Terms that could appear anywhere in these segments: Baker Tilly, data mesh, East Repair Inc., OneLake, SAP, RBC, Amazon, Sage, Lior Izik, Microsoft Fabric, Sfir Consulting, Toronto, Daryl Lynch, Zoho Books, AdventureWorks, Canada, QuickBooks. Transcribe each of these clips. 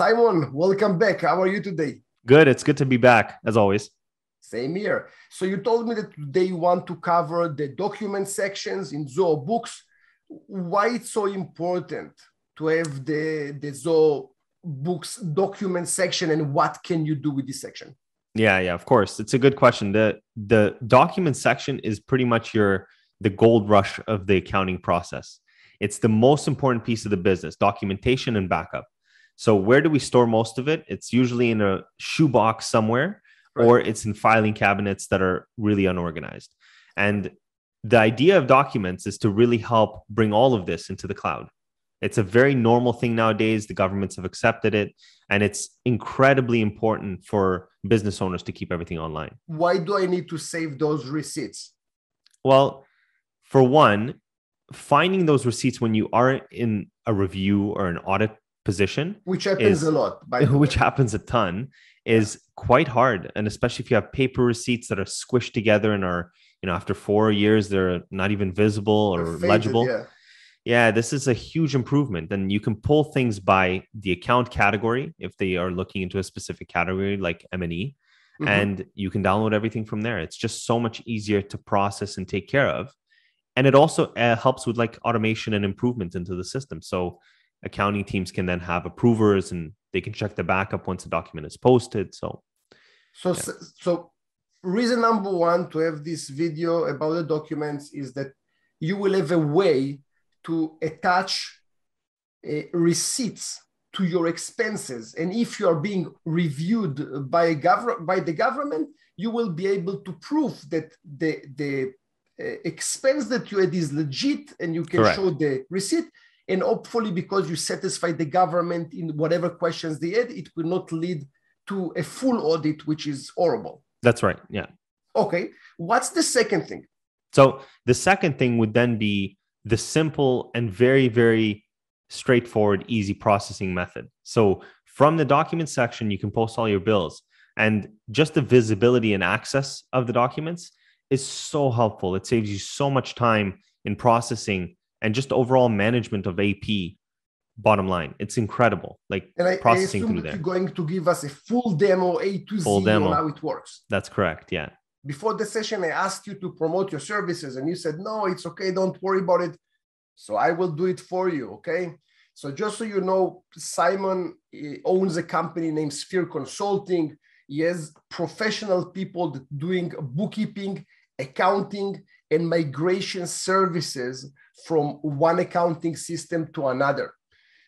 Simon, welcome back. How are you today? Good. It's good to be back, as always. Same here. So you told me that today you want to cover the document sections in Zoho Books. Why it's so important to have the Zoho Books document section, and what can you do with this section? Yeah, of course. It's a good question. The document section is pretty much the gold rush of the accounting process. It's the most important piece of the business, documentation and backup. So where do we store most of it? It's usually in a shoebox somewhere, right, or it's in filing cabinets that are really unorganized. And the idea of documents is to really help bring all of this into the cloud. It's a very normal thing nowadays. The governments have accepted it, and it's incredibly important for business owners to keep everything online. Why do I need to save those receipts? Well, for one, finding those receipts when you are in a review or an audit position, which happens a lot, by the way. Which happens a ton, is quite hard. And especially if you have paper receipts that are squished together and are, after 4 years, they're not even visible or faded, legible. Yeah, this is a huge improvement. And you can pull things by the account category if they are looking into a specific category like M&E, mm-hmm, and you can download everything from there. It's just so much easier to process and take care of. And it also helps with like automation and improvement into the system. So accounting teams can then have approvers and they can check the backup once a document is posted. So reason number one to have this video about the documents is that you will have a way to attach receipts to your expenses. And if you are being reviewed by the government, you will be able to prove that the expense that you had is legit, and you can, correct, show the receipt. And hopefully, because you satisfy the government in whatever questions they had, it will not lead to a full audit, which is horrible. That's right. Yeah. Okay. What's the second thing? So the second thing would then be the simple and very, very straightforward, easy processing method. So from the document section, you can post all your bills, and just the visibility and access of the documents is so helpful. It saves you so much time in processing and just overall management of AP. Bottom line, it's incredible. Like, and processing through there. You're going to give us a full demo, A to Z, on how it works. That's correct. Yeah. Before the session, I asked you to promote your services, and you said, no, it's okay, don't worry about it. So I will do it for you, okay? So just so you know, Simon owns a company named Sfir Consulting. He has professional people doing bookkeeping, accounting, and migration services from one accounting system to another.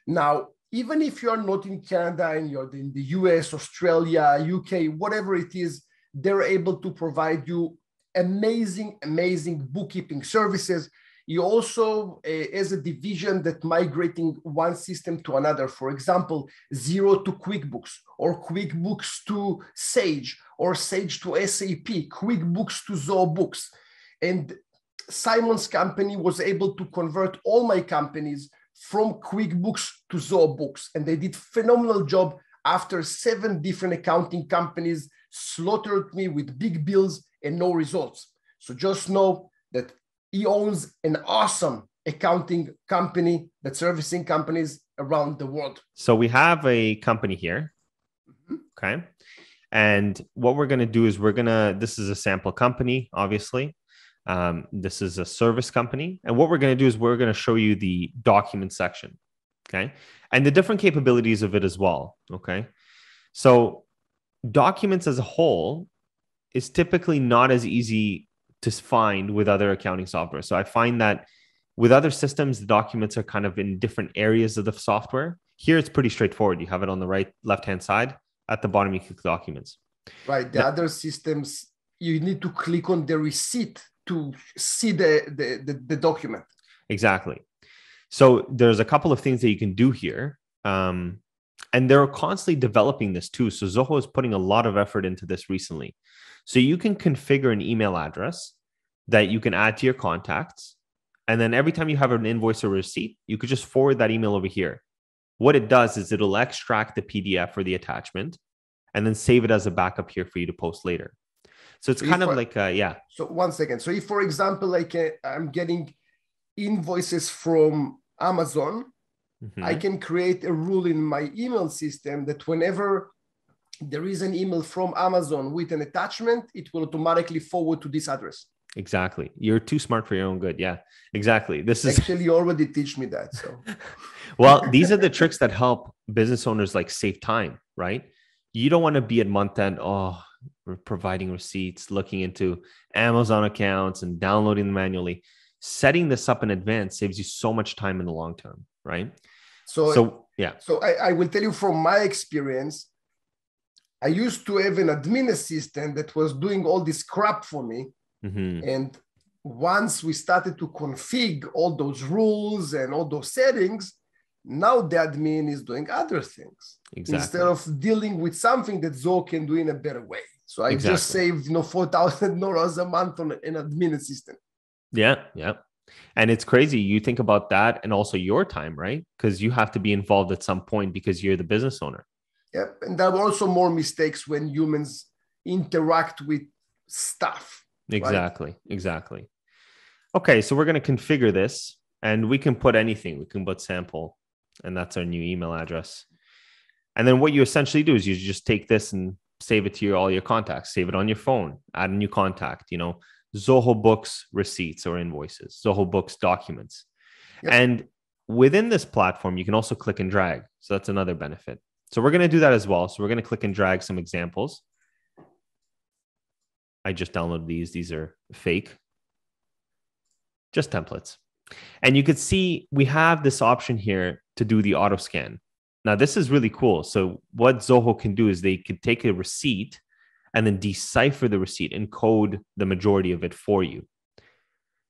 Now, even if you're not in Canada and you're in the US, Australia, UK, whatever it is, they're able to provide you amazing, amazing bookkeeping services. He also has a division that migrating one system to another. For example, Zero to QuickBooks, or QuickBooks to Sage, or Sage to SAP, QuickBooks to Zoho Books. And Simon's company was able to convert all my companies from QuickBooks to Zoho Books. And they did a phenomenal job after 7 different accounting companies slaughtered me with big bills and no results. So just know that he owns an awesome accounting company that's servicing companies around the world. So we have a company here, mm-hmm, okay? And what we're going to do is this is a sample company, obviously. This is a service company. And what we're going to do is we're going to show you the document section, okay? And the different capabilities of it as well, okay? So documents as a whole is typically not as easy to find with other accounting software. So I find that with other systems, the documents are kind of in different areas of the software. Here, it's pretty straightforward. You have it on the left-hand side. At the bottom, you click documents. Right. The other systems, you need to click on the receipt to see the document. Exactly. So there's a couple of things that you can do here. And they're constantly developing this too. So Zoho is putting a lot of effort into this recently. So you can configure an email address that you can add to your contacts. And then every time you have an invoice or receipt, you could just forward that email over here. What it does is it'll extract the PDF or the attachment and then save it as a backup here for you to post later. So it's kind of like, yeah. So one second. So if, for example, like I'm getting invoices from Amazon, Mm-hmm. I can create a rule in my email system that whenever there is an email from Amazon with an attachment, it will automatically forward to this address. Exactly. You're too smart for your own good. Yeah, exactly. This is actually, you already teach me that. So, well, these are the tricks that help business owners like save time, right? You don't want to be at month end, oh, we're providing receipts, looking into Amazon accounts and downloading them manually. Setting this up in advance saves you so much time in the long term, right? So yeah. So I will tell you from my experience, I used to have an admin assistant that was doing all this crap for me. Mm-hmm. And once we started to config all those rules and all those settings, now the admin is doing other things instead of dealing with something that Zoho can do in a better way. So I just saved, $4,000 a month on an admin assistant. Yeah. Yeah. And it's crazy. You think about that and also your time, right? Because you have to be involved at some point because you're the business owner. Yep. And there are also more mistakes when humans interact with stuff. Exactly. Right? Exactly. Okay. So we're going to configure this. And we can put anything, we can put sample, and that's our new email address. And then what you essentially do is you just take this and save it to your, all your contacts, save it on your phone, add a new contact, Zoho Books receipts or invoices, Zoho Books documents. Yep. And within this platform, you can also click and drag. So that's another benefit. So we're going to do that as well. So we're going to click and drag some examples. I just downloaded these. These are fake, just templates. And you could see we have this option here to do the auto scan. Now, this is really cool. So what Zoho can do is they could take a receipt and then decipher the receipt and code the majority of it for you.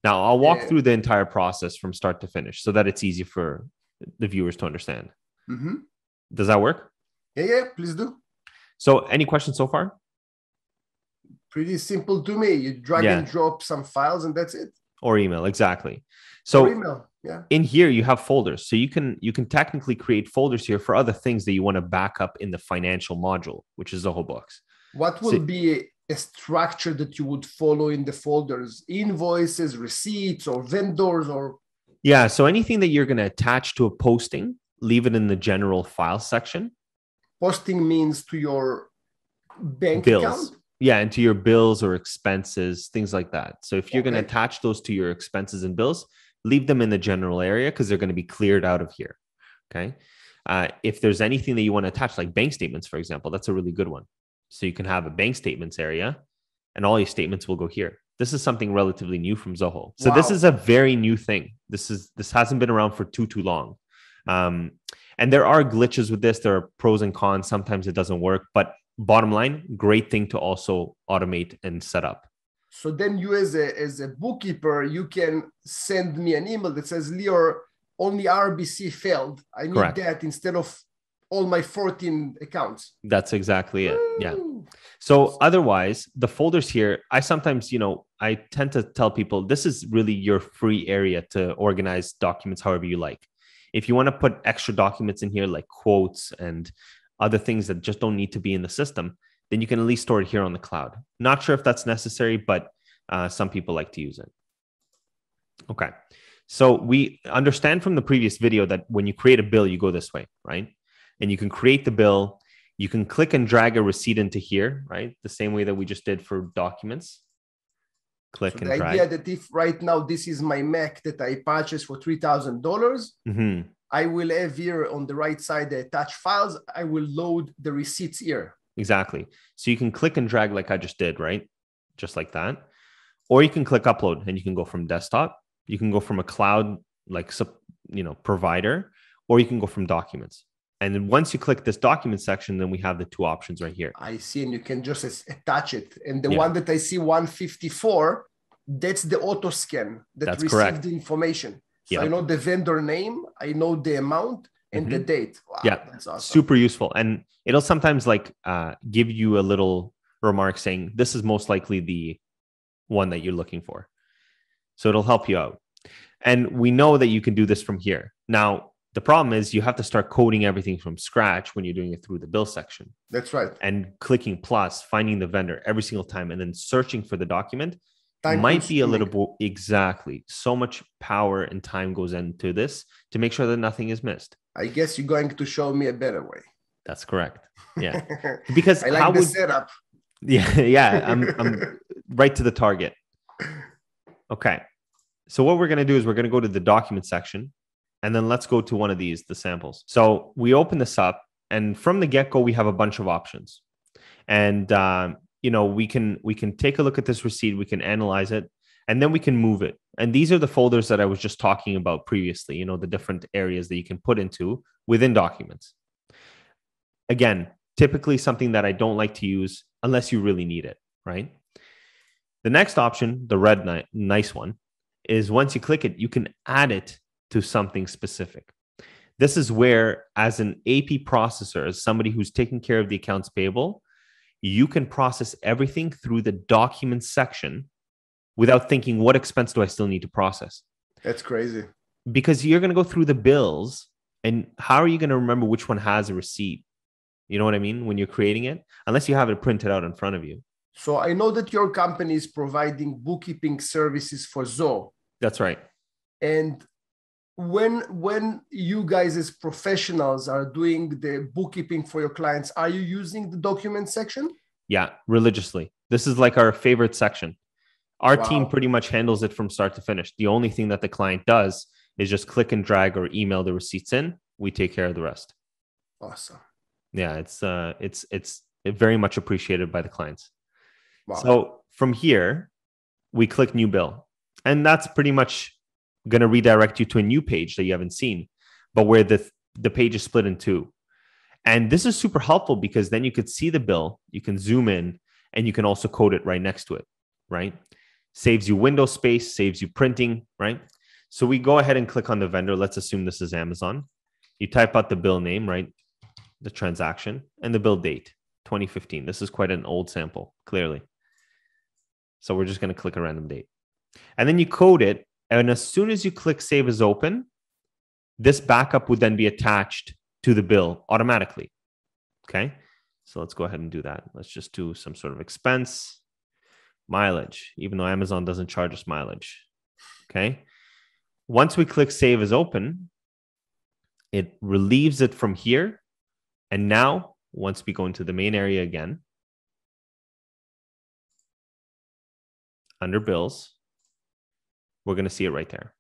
Now, I'll walk through the entire process from start to finish so that it's easy for the viewers to understand. Mm-hmm. Does that work? Yeah, please do. So any questions so far? Pretty simple to me. You drag and drop some files and that's it. Or email, exactly. So email, in here, you have folders. So you can technically create folders here for other things that you want to back up in the financial module, which is Zoho Books. What will be a structure that you would follow in the folders? Invoices, receipts, or vendors, or? Yeah, so anything that you're going to attach to a posting, leave it in the general file section. Posting means to your bank account? Yeah, and to your bills or expenses, things like that. So if you're going to attach those to your expenses and bills, leave them in the general area because they're going to be cleared out of here, okay? If there's anything that you want to attach, like bank statements, for example, that's a really good one. So you can have a bank statements area and all your statements will go here. This is something relatively new from Zoho. So this is a very new thing. This hasn't been around for too long. And there are glitches with this. There are pros and cons. Sometimes it doesn't work, but bottom line, great thing to also automate and set up. So then you as a bookkeeper, you can send me an email that says, Lior, only RBC failed. I need that instead of all my 14 accounts. That's exactly it. Yeah. So otherwise, the folders here, I sometimes, I tend to tell people, this is really your free area to organize documents however you like. If you want to put extra documents in here, like quotes and other things that just don't need to be in the system, then you can at least store it here on the cloud. Not sure if that's necessary, but some people like to use it. Okay. So we understand from the previous video that when you create a bill, you go this way, right? And you can create the bill. You can click and drag a receipt into here, right? The same way that we just did for documents. Click and drag. The idea that if right now this is my Mac that I purchased for $3,000, mm-hmm, I will have here on the right side the attached files. I will load the receipts here. Exactly. So you can click and drag like I just did, right? Just like that. Or you can click upload and you can go from desktop. You can go from a cloud provider, or you can go from documents. And then once you click this document section, then we have the two options right here. I see. And you can just attach it. And the one that I see 154, that's the auto scan that received the information. So I know the vendor name, I know the amount and the date. Wow, that's awesome. Super useful. And it'll sometimes give you a little remark saying, this is most likely the one that you're looking for. So it'll help you out. And we know that you can do this from here. Now, the problem is you have to start coding everything from scratch when you're doing it through the bill section. That's right. And clicking plus, finding the vendor every single time, and then searching for the document. might be a little bit, exactly. So much power and time goes into this to make sure that nothing is missed. I guess you're going to show me a better way. That's correct. Yeah. Because I like the setup. Yeah. Yeah. I'm right to the target. Okay. So what we're going to do is we're going to go to the document section, and then let's go to one of these, the samples. So we open this up, and from the get-go, we have a bunch of options. And, you know, we can take a look at this receipt, we can analyze it, and then we can move it. And these are the folders that I was just talking about previously, you know, the different areas that you can put into within documents. Again, typically something that I don't like to use unless you really need it, right? The next option, the red nice one, is once you click it, you can add it to something specific. This is where, as an AP processor, as somebody who's taking care of the accounts payable, you can process everything through the documents section without thinking, what expense do I still need to process? That's crazy. Because you're going to go through the bills, and how are you going to remember which one has a receipt? You know what I mean? When you're creating it, unless you have it printed out in front of you. So I know that your company is providing bookkeeping services for Zoho. That's right. And when you guys as professionals are doing the bookkeeping for your clients, are you using the document section? Yeah, religiously. This is like our favorite section. Our team pretty much handles it from start to finish. The only thing that the client does is just click and drag or email the receipts in. We take care of the rest. Awesome. Yeah, it's very much appreciated by the clients. Wow. So from here, we click new bill, and that's pretty much going to redirect you to a new page that you haven't seen, but where the page is split in two. And this is super helpful because then you could see the bill, you can zoom in, and you can also code it right next to it, right? Saves you window space, saves you printing, right? So we go ahead and click on the vendor. Let's assume this is Amazon. You type out the bill name, right? The transaction and the bill date, 2015. This is quite an old sample, clearly. So we're just going to click a random date. And then you code it. And as soon as you click Save as Open, this backup would then be attached to the bill automatically. Okay. So let's go ahead and do that. Let's just do some sort of expense, mileage, even though Amazon doesn't charge us mileage. Okay. Once we click Save as Open, it relieves it from here. And now, once we go into the main area again, under bills, we're going to see it right there.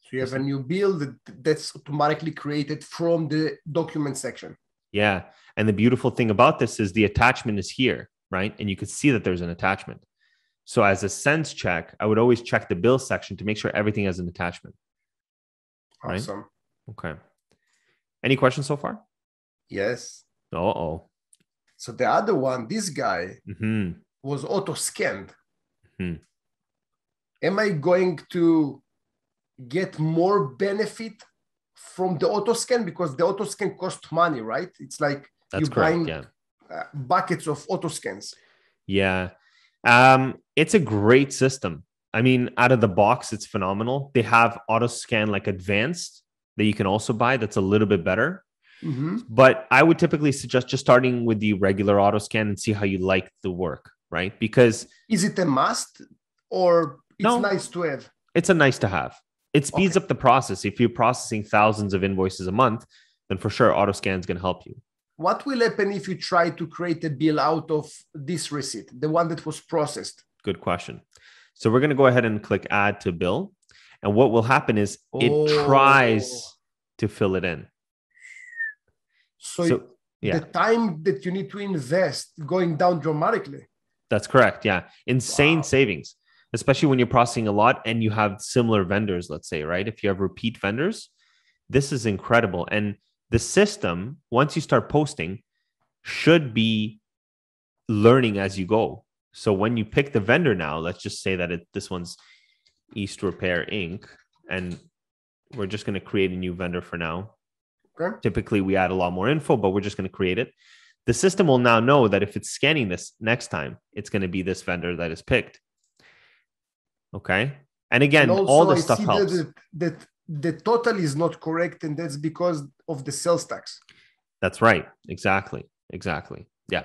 So you have a new bill that's automatically created from the document section. Yeah. And the beautiful thing about this is the attachment is here, right? And you can see that there's an attachment. So as a sense check, I would always check the bill section to make sure everything has an attachment. Awesome. Right? Okay. Any questions so far? Yes. Uh-oh. So the other one, this guy was auto-scanned. Mm-hmm. Am I going to get more benefit from the auto scan? Because the auto scan costs money, right? It's like you're buying buckets of auto scans. Yeah. It's a great system. I mean, out of the box, it's phenomenal. They have auto scan like advanced that you can also buy. That's a little bit better. Mm-hmm. But I would typically suggest just starting with the regular auto scan and see how you like the work, right? Because is it a must or... It's nice to have. It's a nice to have. It speeds up the process. If you're processing thousands of invoices a month, then for sure, AutoScan is going to help you. What will happen if you try to create a bill out of this receipt, the one that was processed? Good question. So we're going to go ahead and click Add to Bill. And what will happen is it tries to fill it in. So yeah. The time that you need to invest going down dramatically. That's correct. Yeah. Insane savings. Especially when you're processing a lot and you have similar vendors, let's say, right? If you have repeat vendors, this is incredible. And the system, once you start posting, should be learning as you go. So when you pick the vendor now, let's just say that this one's East Repair Inc. And we're just going to create a new vendor for now. Okay. Typically, we add a lot more info, but we're just going to create it. The system will now know that if it's scanning this next time, it's going to be this vendor that is picked. Okay. And again, and all the stuff helps. That the total is not correct, and that's because of the sales tax. That's right. Exactly. Yeah.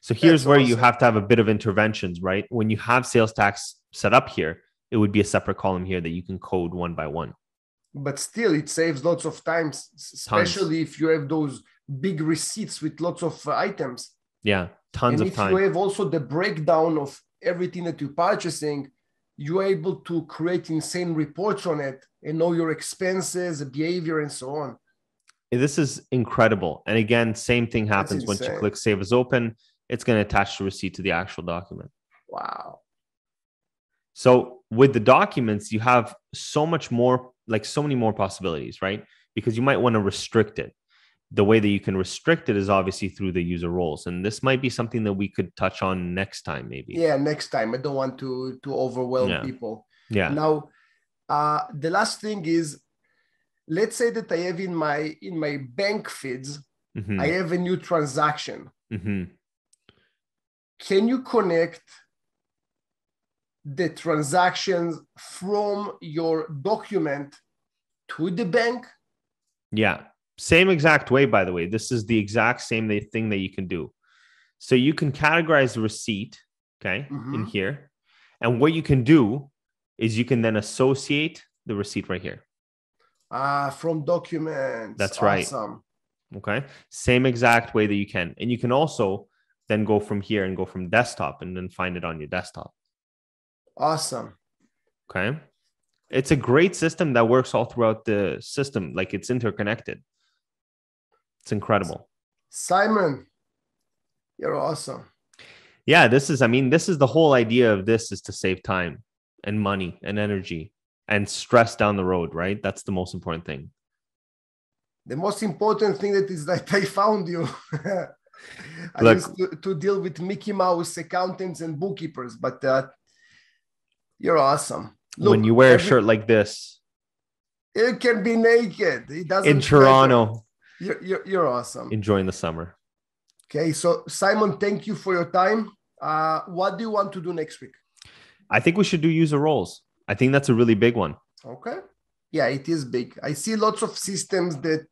So here's where you have to have a bit of interventions, right? When you have sales tax set up here, it would be a separate column here that you can code one by one. But still, it saves lots of time, especially if you have those big receipts with lots of items. Yeah, tons of time. And if you have also the breakdown of everything that you're purchasing, you're able to create insane reports on it and know your expenses, behavior, and so on. This is incredible. And again, same thing happens once you click Save as Open. It's going to attach the receipt to the actual document. Wow. So with the documents, you have so much more, like so many more possibilities, right? Because you might want to restrict it. The way that you can restrict it is obviously through the user roles. And this might be something that we could touch on next time, maybe. Yeah, next time. I don't want to overwhelm people. Yeah. Now, the last thing is, let's say that I have in my bank feeds, I have a new transaction. Can you connect the transactions from your document to the bank? Yeah. Same exact way, by the way. This is the exact same thing that you can do. So you can categorize the receipt, okay, in here. And what you can do is you can then associate the receipt right here. From documents. That's right. Awesome. Okay. Same exact way that you can. And you can also then go from here and go from desktop and then find it on your desktop. Awesome. Okay. It's a great system that works all throughout the system. Like it's interconnected. It's incredible. Simon, you're awesome. Yeah. This is the whole idea of this, is to save time and money and energy. And stress down the road, right? That's the most important thing. The most important thing that is that I found you. I used to deal with Mickey Mouse accountants and bookkeepers, but you're awesome. Look, when you wear a shirt like this, it can be naked. It doesn't. In Toronto, you're awesome. Enjoying the summer. Okay, so Simon, thank you for your time. What do you want to do next week? I think we should do user roles. I think that's a really big one. Okay. Yeah, it is big. I see lots of systems that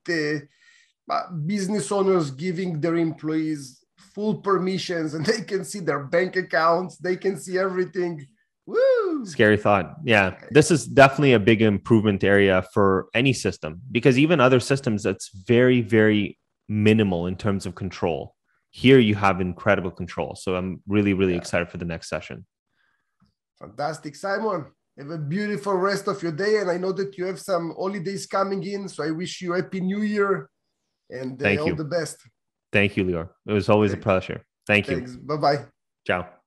business owners giving their employees full permissions, and they can see their bank accounts. They can see everything. Woo! Scary thought. Yeah. Okay. This is definitely a big improvement area for any system, because even other systems, that's very, very minimal in terms of control. Here you have incredible control. So I'm really, really excited for the next session. Fantastic, Simon. Have a beautiful rest of your day. And I know that you have some holidays coming in. So I wish you a happy new year and all the best. Thank you, Lior. It was always a pleasure. Thanks. Bye-bye. Ciao.